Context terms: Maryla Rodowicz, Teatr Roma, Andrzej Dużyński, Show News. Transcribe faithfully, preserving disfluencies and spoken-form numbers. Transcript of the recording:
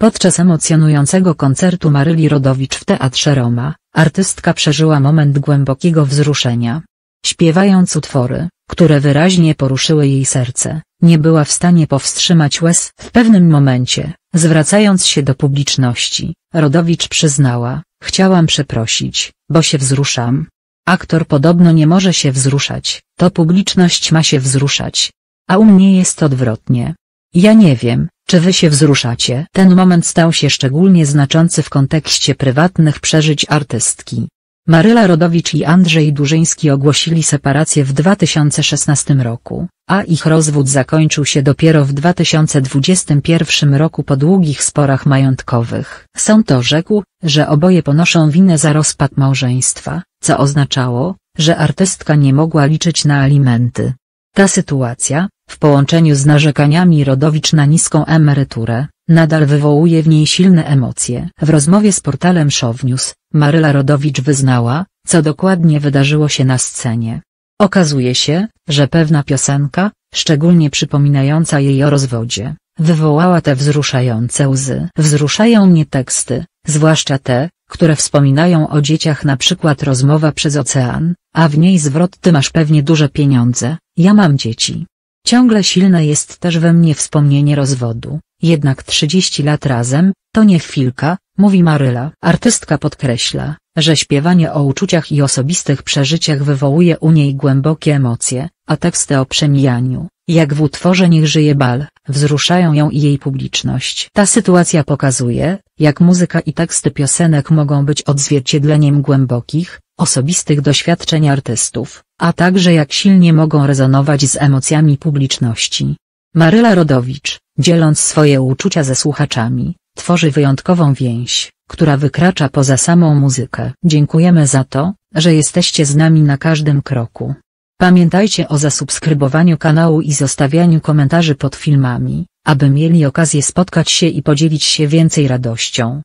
Podczas emocjonującego koncertu Maryli Rodowicz w Teatrze Roma, artystka przeżyła moment głębokiego wzruszenia. Śpiewając utwory, które wyraźnie poruszyły jej serce, nie była w stanie powstrzymać łez. W pewnym momencie, zwracając się do publiczności, Rodowicz przyznała: chciałam przeprosić, bo się wzruszam. Aktor podobno nie może się wzruszać, to publiczność ma się wzruszać. A u mnie jest odwrotnie. Ja nie wiem, czy wy się wzruszacie. Ten moment stał się szczególnie znaczący w kontekście prywatnych przeżyć artystki. Maryla Rodowicz i Andrzej Dużyński ogłosili separację w dwa tysiące szesnastym roku, a ich rozwód zakończył się dopiero w dwa tysiące dwudziestym pierwszym roku po długich sporach majątkowych. Sąd orzekł, że oboje ponoszą winę za rozpad małżeństwa, co oznaczało, że artystka nie mogła liczyć na alimenty. Ta sytuacja, w połączeniu z narzekaniami Rodowicz na niską emeryturę, nadal wywołuje w niej silne emocje. W rozmowie z portalem Show News, Maryla Rodowicz wyznała, co dokładnie wydarzyło się na scenie. Okazuje się, że pewna piosenka, szczególnie przypominająca jej o rozwodzie, wywołała te wzruszające łzy. Wzruszają mnie teksty, zwłaszcza te, które wspominają o dzieciach, na przykład Rozmowa przez ocean, a w niej zwrot: ty masz pewnie duże pieniądze, ja mam dzieci. Ciągle silne jest też we mnie wspomnienie rozwodu, jednak trzydzieści lat razem, to nie chwilka, mówi Maryla. Artystka podkreśla, że śpiewanie o uczuciach i osobistych przeżyciach wywołuje u niej głębokie emocje, a teksty o przemijaniu, jak w utworze Niech żyje bal, wzruszają ją i jej publiczność. Ta sytuacja pokazuje, jak muzyka i teksty piosenek mogą być odzwierciedleniem głębokich, osobistych doświadczeń artystów, a także jak silnie mogą rezonować z emocjami publiczności. Maryla Rodowicz, dzieląc swoje uczucia ze słuchaczami, tworzy wyjątkową więź, która wykracza poza samą muzykę. Dziękujemy za to, że jesteście z nami na każdym kroku. Pamiętajcie o zasubskrybowaniu kanału i zostawianiu komentarzy pod filmami, aby mieli okazję spotkać się i podzielić się więcej radością.